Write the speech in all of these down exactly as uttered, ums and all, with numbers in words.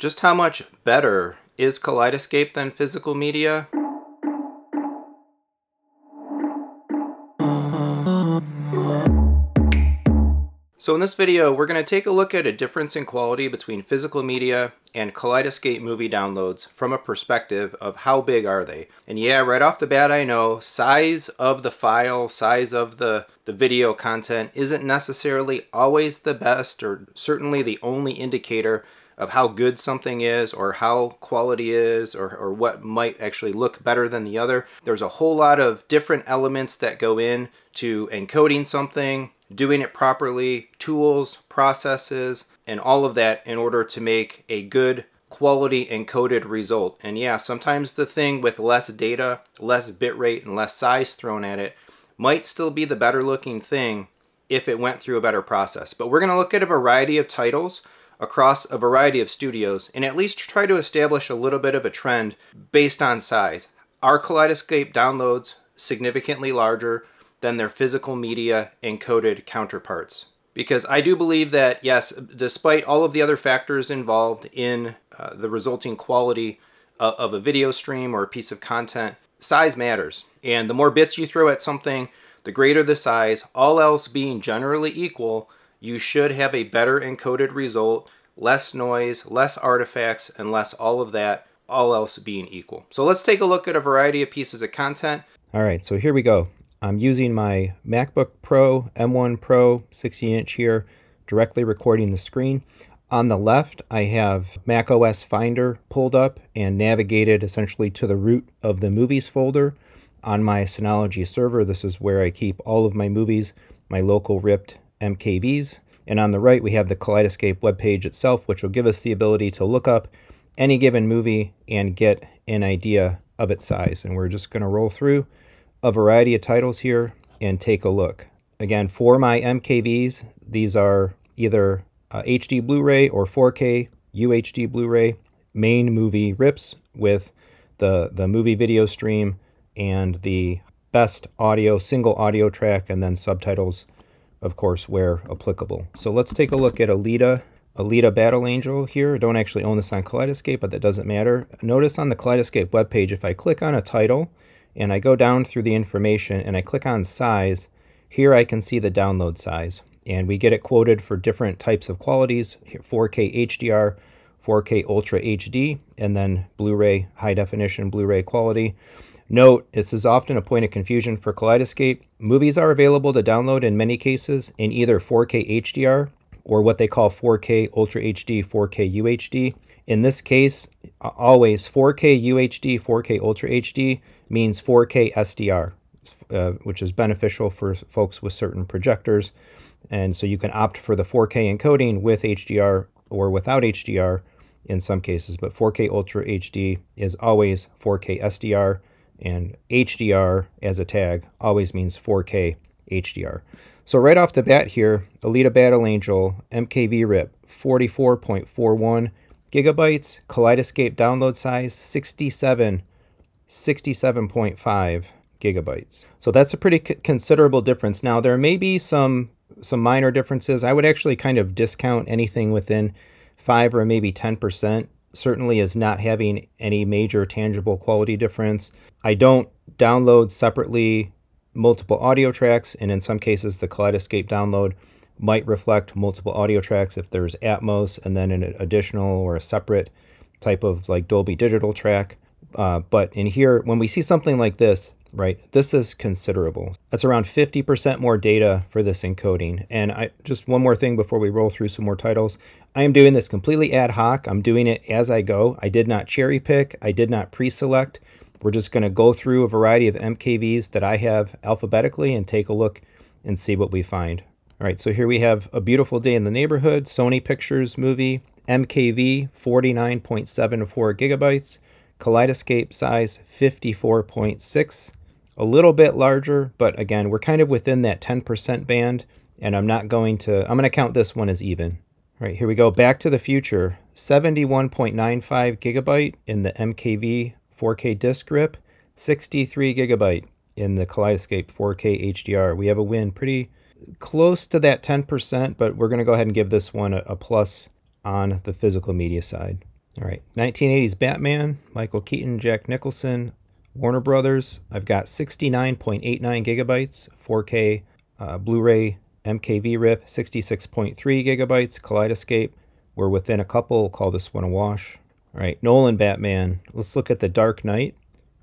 Just how much better is Kaleidescape than physical media? So in this video, we're going to take a look at a difference in quality between physical media and Kaleidescape movie downloads from a perspective of how big are they. And yeah, right off the bat, I know size of the file, size of the, the video content isn't necessarily always the best or certainly the only indicator of how good something is or how quality is or, or what might actually look better than the other. There's a whole lot of different elements that go in to encoding something, doing it properly, tools, processes, and all of that in order to make a good quality encoded result. And yeah, sometimes the thing with less data, less bitrate, and less size thrown at it might still be the better looking thing if it went through a better process. But we're gonna look at a variety of titles across a variety of studios and at least try to establish a little bit of a trend based on size. Are Kaleidescape downloads significantly larger than their physical media encoded counterparts? Because I do believe that, yes, despite all of the other factors involved in uh, the resulting quality of, of a video stream or a piece of content, size matters. And the more bits you throw at something, the greater the size. All else being generally equal, you should have a better encoded result, less noise, less artifacts, and less all of that, all else being equal. So let's take a look at a variety of pieces of content. All right, so here we go. I'm using my MacBook Pro, M one Pro, sixteen inch here, directly recording the screen. On the left, I have macOS Finder pulled up and navigated essentially to the root of the movies folder on my Synology server. This is where I keep all of my movies, my local ripped M K Vs. And on the right, we have the Kaleidescape webpage itself, which will give us the ability to look up any given movie and get an idea of its size. And we're just gonna roll through a variety of titles here and take a look. Again, for my M K Vs, these are either uh, H D Blu-ray or four K U H D Blu-ray main movie rips with the, the movie video stream and the best audio, single audio track, and then subtitles, of course, where applicable. So let's take a look at Alita, Alita Battle Angel here. I don't actually own this on Kaleidescape, but that doesn't matter. Notice on the Kaleidescape webpage, if I click on a title, and I go down through the information and I click on size, here I can see the download size. And we get it quoted for different types of qualities, four K H D R, four K Ultra H D, and then Blu-ray, high definition Blu-ray quality. Note, this is often a point of confusion for Kaleidescape. Movies are available to download in many cases in either four K H D R or what they call four K Ultra H D, four K U H D. In this case, always four K U H D, four K Ultra H D means four K S D R, uh, which is beneficial for folks with certain projectors. And so you can opt for the four K encoding with H D R or without H D R in some cases, but four K Ultra H D is always four K S D R, and H D R as a tag always means four K H D R. So right off the bat here, Alita Battle Angel, M K V rip, forty-four point four one gigabytes, Kaleidescape download size sixty-seven, sixty-seven point five gigabytes. So that's a pretty considerable difference. Now there may be some some minor differences. I would actually kind of discount anything within five or maybe ten percent. Certainly is not having any major tangible quality difference. I don't download separately multiple audio tracks, and in some cases the Kaleidescape download might reflect multiple audio tracks if there's Atmos and then an additional or a separate type of like Dolby digital track. Uh, but in here, when we see something like this, right, this is considerable. That's around fifty percent more data for this encoding. And I just one more thing before we roll through some more titles. I am doing this completely ad hoc. I'm doing it as I go. I did not cherry pick. I did not pre-select. We're just going to go through a variety of M K Vs that I have alphabetically and take a look and see what we find. All right, so here we have A Beautiful Day in the Neighborhood, Sony Pictures movie, M K V, forty-nine point seven four gigabytes, Kaleidescape size fifty-four point six, a little bit larger, but again, we're kind of within that ten percent band, and I'm not going to, I'm going to count this one as even. All right, here we go, Back to the Future, seventy-one point nine five gigabyte in the M K V four K disc rip, sixty-three gigabyte in the Kaleidescape four K H D R. We have a win pretty close to that ten percent, but we're going to go ahead and give this one a, a plus on the physical media side. All right, nineteen eighties Batman, Michael Keaton, Jack Nicholson, Warner Brothers. I've got sixty-nine point eight nine gigabytes, four K uh, Blu-ray M K V rip, sixty-six point three gigabytes, Kaleidescape. We're within a couple, we'll call this one a wash. All right, Nolan Batman. Let's look at The Dark Knight.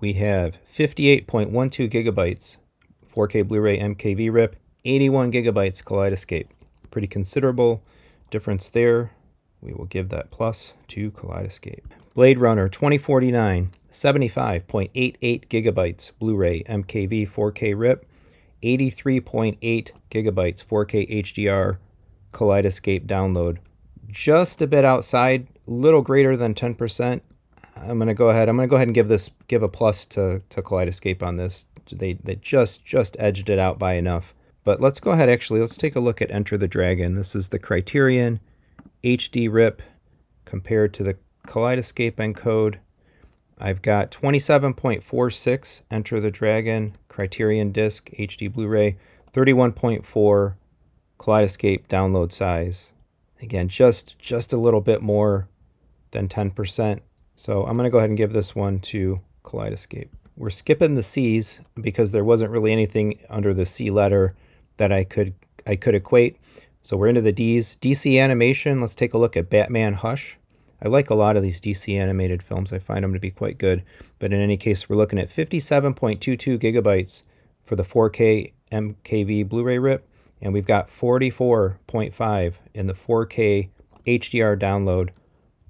We have fifty-eight point one two gigabytes, four K Blu-ray M K V rip, eighty-one gigabytes Kaleidescape. Pretty considerable difference there. We will give that plus to Kaleidescape. Blade Runner twenty forty-nine, seventy-five point eight eight gigabytes Blu-ray M K V four K rip, eighty-three point eight gigabytes four K H D R Kaleidescape download. Just a bit outside, a little greater than ten percent. I'm gonna go ahead. I'm gonna go ahead and give this give a plus to to Kaleidescape on this. They they just just edged it out by enough. But let's go ahead. Actually, let's take a look at Enter the Dragon. This is the Criterion H D rip compared to the Kaleidescape encode. I've got twenty-seven point four six Enter the Dragon Criterion disc H D Blu-ray, thirty-one point four Kaleidescape download size. Again, just just a little bit more than ten percent. So I'm going to go ahead and give this one to Kaleidescape. We're skipping the C's because there wasn't really anything under the C letter that I could I could equate. So we're into the D's. D C animation, let's take a look at Batman Hush. I like a lot of these D C animated films. I find them to be quite good. But in any case, we're looking at fifty-seven point two two gigabytes for the four K M K V Blu-ray rip. And we've got forty-four point five in the four K H D R download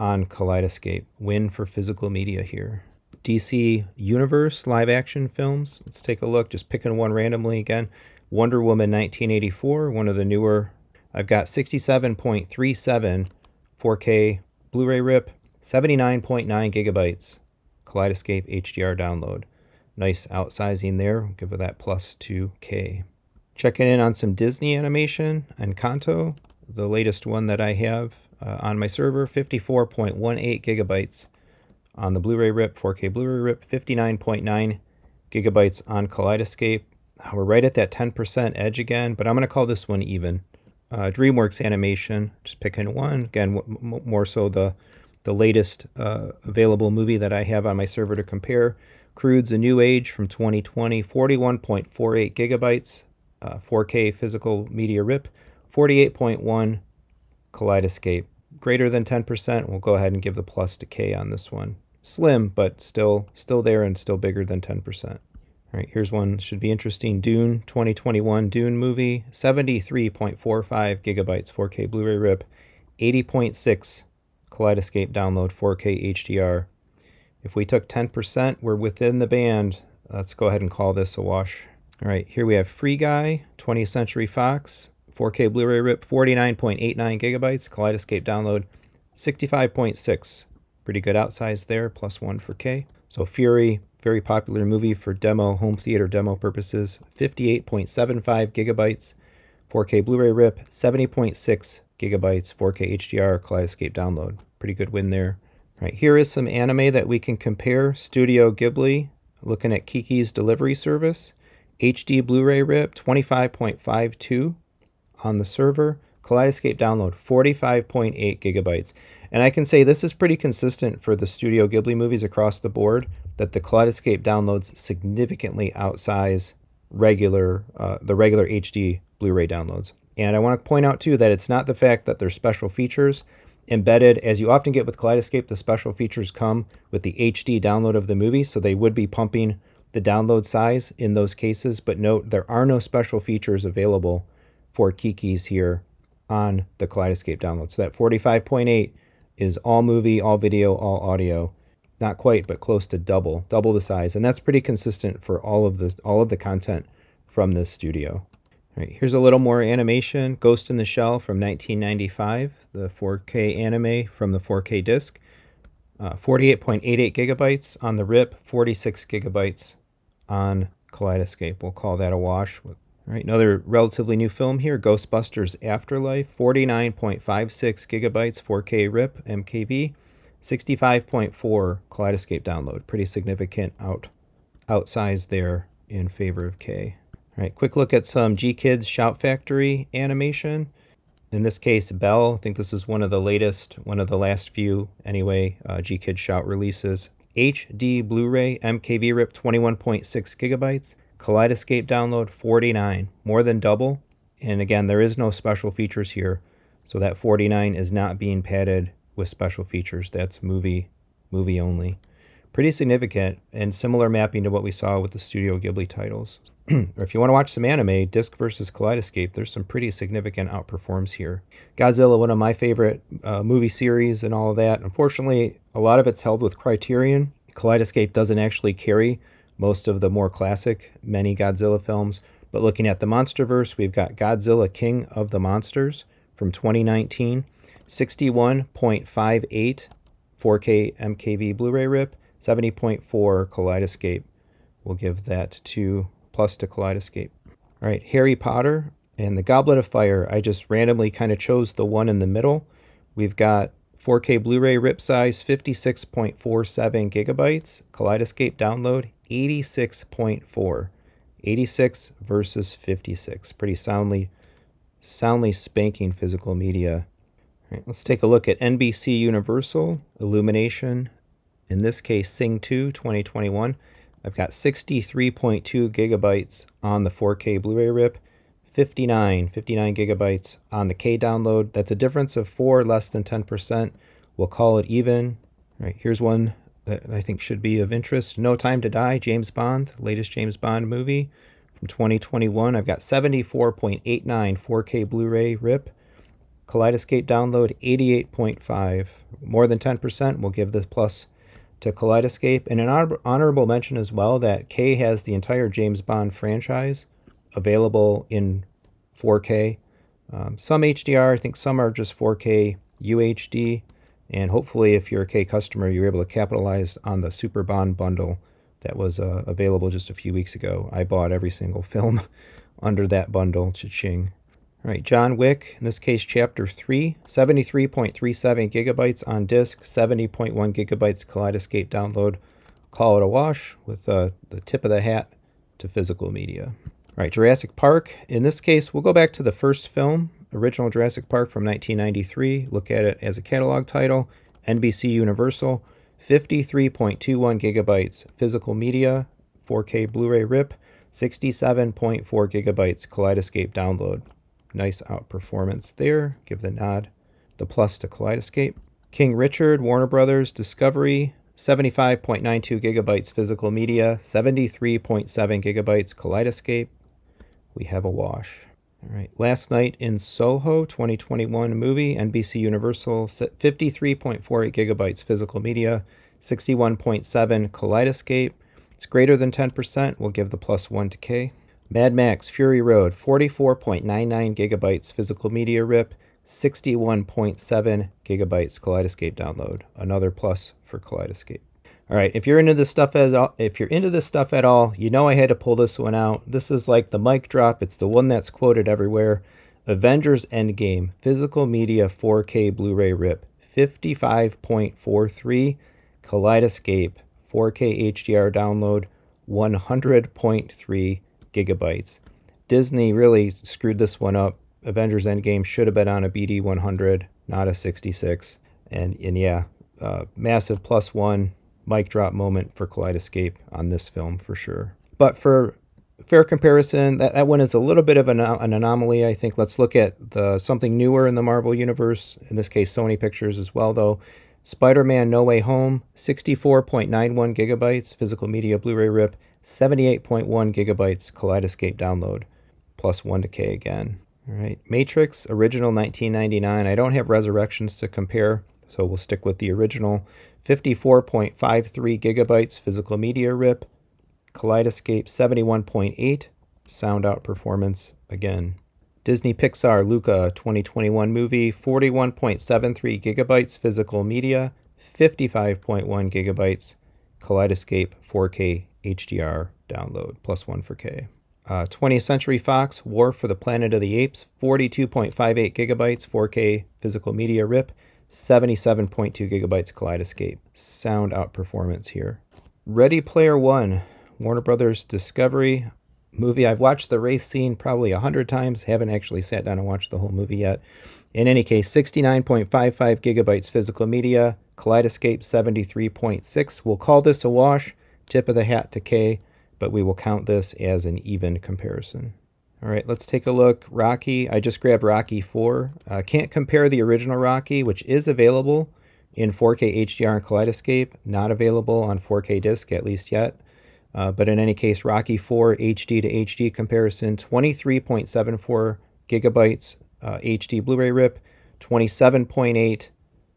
on Kaleidescape. Win for physical media here. D C Universe live action films. Let's take a look, just picking one randomly again. Wonder Woman nineteen eighty-four, one of the newer. I've got sixty-seven point three seven four K Blu-ray rip, seventy-nine point nine gigabytes Kaleidescape H D R download. Nice outsizing there. We'll give it that plus two K. Checking in on some Disney animation, Encanto, the latest one that I have. Uh, on my server, fifty-four point one eight gigabytes on the Blu-ray rip, four K Blu-ray rip, fifty-nine point nine gigabytes on Kaleidescape. We're right at that ten percent edge again, but I'm going to call this one even. Uh, DreamWorks animation, just picking one. Again, w more so the, the latest uh, available movie that I have on my server to compare. Croods A New Age from twenty twenty, forty-one point four eight gigabytes, uh, four K physical media rip, forty-eight point one Kaleidescape. Greater than ten percent, we'll go ahead and give the plus to K on this one. Slim, but still still there and still bigger than ten percent. All right, here's one should be interesting. Dune, twenty twenty-one Dune movie, seventy-three point four five gigabytes four K Blu-ray rip, eighty point six Kaleidescape download four K H D R. If we took ten percent, we're within the band. Let's go ahead and call this a wash. All right, here we have Free Guy, twentieth Century Fox, four K Blu-ray rip, forty-nine point eight nine gigabytes, Kaleidescape download, sixty-five point six. Pretty good outsize there, plus one for K. So Fury, very popular movie for demo, home theater demo purposes, fifty-eight point seven five gigabytes, four K Blu-ray rip, seventy point six gigabytes, four K H D R, Kaleidescape download. Pretty good win there. All right, here is some anime that we can compare. Studio Ghibli, looking at Kiki's Delivery Service, H D Blu-ray rip, twenty-five point five two. On the server, Kaleidescape download, forty-five point eight gigabytes. And I can say this is pretty consistent for the Studio Ghibli movies across the board, that the Kaleidescape downloads significantly outsize regular, uh, the regular H D Blu-ray downloads. And I want to point out too that it's not the fact that there's special features embedded. As you often get with Kaleidescape, the special features come with the H D download of the movie, so they would be pumping the download size in those cases. But note, there are no special features available for Kiki's here on the Kaleidescape download. So that forty-five point eight is all movie, all video, all audio. Not quite, but close to double, double the size. And that's pretty consistent for all of the, all of the content from this studio. All right, here's a little more animation. Ghost in the Shell from nineteen ninety-five, the four K anime from the four K disc. Uh, forty-eight point eight eight gigabytes on the rip, forty-six gigabytes on Kaleidescape. We'll call that a wash. All right, another relatively new film here, Ghostbusters Afterlife, forty-nine point five six gigabytes, four K rip, M K V, sixty-five point four Kaleidescape download. Pretty significant out, outsize there in favor of K. All right, quick look at some G Kids Shout Factory animation. in this case, Belle. I think this is one of the latest, one of the last few, anyway, uh, G-Kid Shout releases. H D Blu-ray, M K V rip, twenty-one point six gigabytes. Kaleidescape download, forty-nine, more than double. And again, there is no special features here. So that forty-nine is not being padded with special features. That's movie, movie only. Pretty significant and similar mapping to what we saw with the Studio Ghibli titles. Or if you want to watch some anime, Disc versus Kaleidescape, there's some pretty significant outperforms here. Godzilla, one of my favorite uh, movie series and all of that. Unfortunately, a lot of it's held with Criterion. Kaleidescape doesn't actually carry most of the more classic, many Godzilla films. But looking at the Monsterverse, we've got Godzilla King of the Monsters from twenty nineteen. sixty-one point five eight four K M K V Blu-ray rip. seventy point four Kaleidescape. We'll give that to plus to Kaleidescape. All right, Harry Potter and the Goblet of Fire. I just randomly kind of chose the one in the middle. We've got four K Blu-ray rip size, fifty-six point four seven gigabytes. Kaleidescape download, eighty-six point four. eighty-six versus fifty-six. Pretty soundly, soundly spanking physical media. All right, let's take a look at N B C Universal, Illumination, in this case, Sing two twenty twenty-one. I've got sixty-three point two gigabytes on the four K Blu-ray rip, fifty-nine, fifty-nine gigabytes on the K download. That's a difference of four, less than ten percent. We'll call it even. All right, here's one that I think should be of interest. No Time to Die, James Bond, latest James Bond movie from twenty twenty-one. I've got seventy-four point eight nine four K Blu-ray rip. Kaleidescape download, eighty-eight point five. More than ten percent, we'll give this plus to Kaleidescape. And an honor honorable mention as well that K has the entire James Bond franchise available in four K. Um, some H D R, I think some are just four K U H D. And hopefully if you're a K customer, you're able to capitalize on the Super Bond bundle that was uh, available just a few weeks ago. I bought every single film under that bundle, cha-ching. All right, John Wick, in this case, Chapter three, seventy-three point three seven gigabytes on disc, seventy point one gigabytes Kaleidescape download. Call it a wash with uh, the tip of the hat to physical media. All right, Jurassic Park. In this case, we'll go back to the first film, original Jurassic Park from nineteen ninety-three. Look at it as a catalog title, N B C Universal, fifty-three point two one gigabytes physical media, four K Blu-ray rip, sixty-seven point four gigabytes Kaleidescape download. Nice outperformance there. Give the nod, the plus to Kaleidescape. King Richard, Warner Brothers, Discovery, seventy-five point nine two gigabytes physical media, seventy-three point seven gigabytes Kaleidescape. We have a wash. All right, Last Night in Soho, twenty twenty-one movie, N B C Universal, fifty-three point four eight gigabytes physical media, sixty-one point seven Kaleidescape. It's greater than ten percent. We'll give the plus one to K. Mad Max Fury Road, forty-four point nine nine gigabytes physical media rip, sixty-one point seven gigabytes Kaleidescape download. Another plus for Kaleidescape. All right, if you're into this stuff at all, if you're into this stuff at all, you know I had to pull this one out. This is like the mic drop. It's the one that's quoted everywhere. Avengers Endgame physical media four K Blu-ray rip, fifty-five point four three Kaleidescape four K H D R download, one hundred point three gigabytes. Disney really screwed this one up. Avengers Endgame should have been on a B D one hundred, not a sixty-six. And, and yeah, uh, massive plus one mic drop moment for Kaleidescape on this film for sure. But for fair comparison, that, that one is a little bit of an, an anomaly, I think. Let's look at the something newer in the Marvel Universe, in this case Sony Pictures as well though. Spider-Man No Way Home, sixty-four point nine one gigabytes physical media Blu-ray rip, seventy-eight point one gigabytes Kaleidescape download, plus one to K again. All right, Matrix, original nineteen ninety-nine. I don't have Resurrections to compare, so we'll stick with the original. fifty-four point five three gigabytes physical media rip, Kaleidescape seventy-one point eight, sound out performance again. Disney Pixar Luca twenty twenty-one movie, forty-one point seven three gigabytes physical media, fifty-five point one gigabytes Kaleidescape four K H D R download, plus one for K. Uh, twentieth Century Fox War for the Planet of the Apes, forty-two point five eight gigabytes four K physical media rip, seventy-seven point two gigabytes Kaleidescape. Sound outperformance here. Ready Player One, Warner Brothers Discovery, movie. I've watched the race scene probably a hundred times. Haven't actually sat down and watched the whole movie yet. In any case, sixty-nine point five five gigabytes physical media. Kaleidescape seventy-three point six. We'll call this a wash. Tip of the hat to Kay, but we will count this as an even comparison. All right, let's take a look. Rocky. I just grabbed Rocky four. Uh, can't compare the original Rocky, which is available in four K H D R and Kaleidescape. Not available on four K disc, at least yet. Uh, but in any case, Rocky four H D to H D comparison, twenty-three point seven four gigabytes uh, H D Blu-ray rip, twenty-seven point eight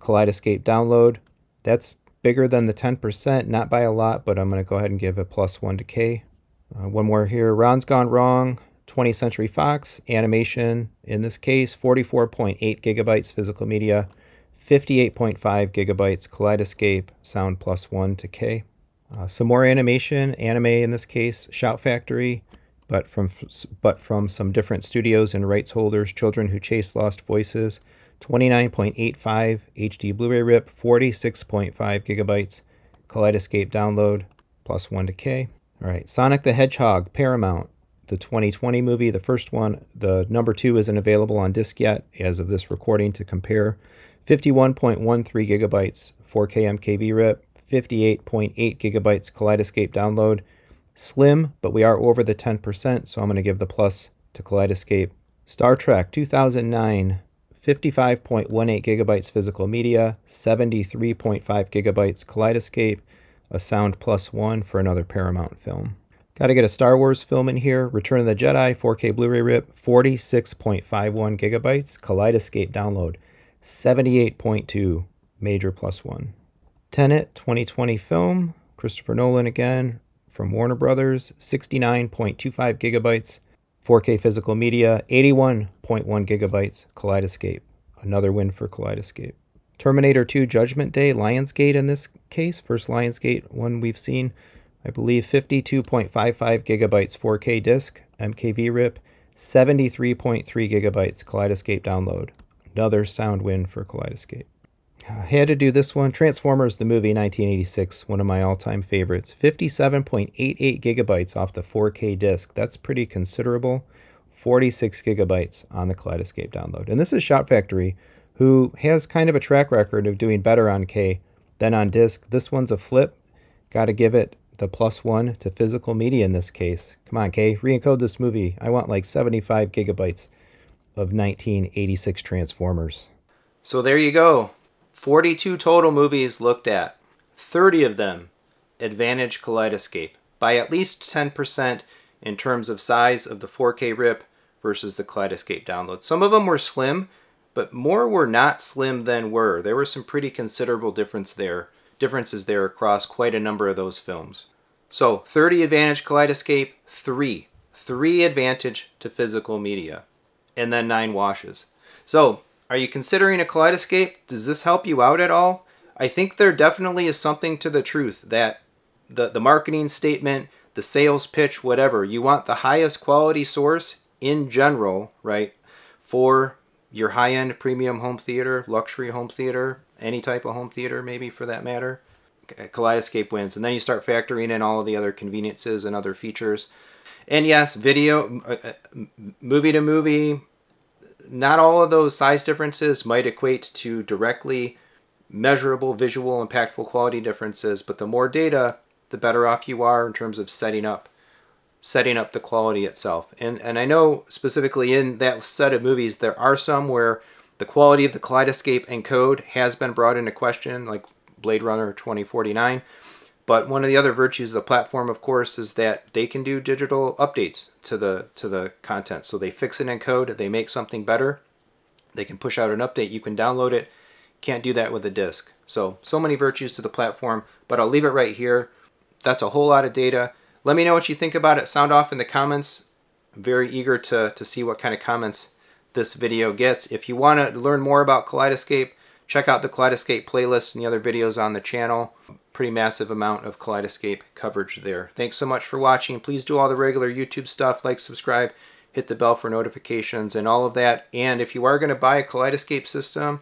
Kaleidescape download. That's bigger than the ten percent, not by a lot, but I'm going to go ahead and give a plus one to K. Uh, one more here. Ron's Gone Wrong, twentieth Century Fox, animation, in this case, forty-four point eight gigabytes physical media, fifty-eight point five gigabytes Kaleidescape, sound plus one to K. Uh, some more animation, anime in this case, Shout Factory, but from but from some different studios and rights holders. Children Who Chase Lost Voices, twenty-nine point eight five H D Blu-ray rip, forty-six point five gigabytes Kaleidescape download, plus one to K. All right, Sonic the Hedgehog, Paramount, the twenty twenty movie, the first one. The number two isn't available on disc yet as of this recording to compare. fifty-one point one three gigabytes four K M K V rip, fifty-eight point eight gigabytes Kaleidescape download. Slim, but we are over the ten percent, so I'm going to give the plus to Kaleidescape. Star Trek two thousand nine, fifty-five point one eight gigabytes physical media, seventy-three point five gigabytes Kaleidescape, a sound plus one for another Paramount film. Got to get a Star Wars film in here. Return of the Jedi four K Blu-ray rip, forty-six point five one gigabytes Kaleidescape download, seventy-eight point two, major plus one. Tenet twenty twenty film, Christopher Nolan again from Warner Brothers, sixty-nine point two five gigabytes four K physical media, eighty-one point one gigabytes Kaleidescape, another win for Kaleidescape. Terminator two Judgment Day, Lionsgate in this case, first Lionsgate one we've seen, I believe, fifty-two point five five gigabytes four K disc M K V rip, seventy-three point three gigabytes Kaleidescape download, another sound win for Kaleidescape. I had to do this one. Transformers, the movie, nineteen eighty-six, one of my all-time favorites. fifty-seven point eight eight gigabytes off the four K disc. That's pretty considerable. forty-six gigabytes on the Kaleidescape download. And this is Shout Factory, who has kind of a track record of doing better on K than on disc. This one's a flip. Got to give it the plus one to physical media in this case. Come on, K. Re-encode this movie. I want like seventy-five gigabytes of nineteen eighty-six Transformers. So there you go. forty-two total movies looked at. thirty of them advantage Kaleidescape by at least ten percent in terms of size of the four K rip versus the Kaleidescape download. Some of them were slim, but more were not slim than were. There were some pretty considerable difference there, differences there across quite a number of those films. So thirty advantage Kaleidescape, three. Three advantage to physical media, and then nine washes. So, are you considering a Kaleidescape? Does this help you out at all? I think there definitely is something to the truth that the, the marketing statement, the sales pitch, whatever, you want the highest quality source in general, right, for your high-end premium home theater, luxury home theater, any type of home theater maybe for that matter. Kaleidescape wins. And then you start factoring in all of the other conveniences and other features. And yes, video, uh, movie to movie, not all of those size differences might equate to directly measurable, visual, impactful quality differences, but the more data, the better off you are in terms of setting up setting up the quality itself. And, and I know specifically in that set of movies, there are some where the quality of the Kaleidescape and code has been brought into question, like Blade Runner twenty forty-nine. But one of the other virtues of the platform, of course, is that they can do digital updates to the to the content. So they fix it in code, they make something better, they can push out an update, you can download it. Can't do that with a disc. So, so many virtues to the platform, but I'll leave it right here. That's a whole lot of data. Let me know what you think about it. Sound off in the comments. I'm very eager to, to see what kind of comments this video gets. If you want to learn more about Kaleidescape, check out the Kaleidescape playlist and the other videos on the channel. Pretty massive amount of Kaleidescape coverage there. Thanks so much for watching. Please do all the regular YouTube stuff, like, subscribe, hit the bell for notifications and all of that. And if you are going to buy a Kaleidescape system,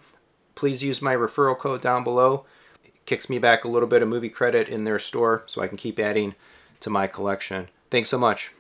please use my referral code down below. It kicks me back a little bit of movie credit in their store so I can keep adding to my collection. Thanks so much.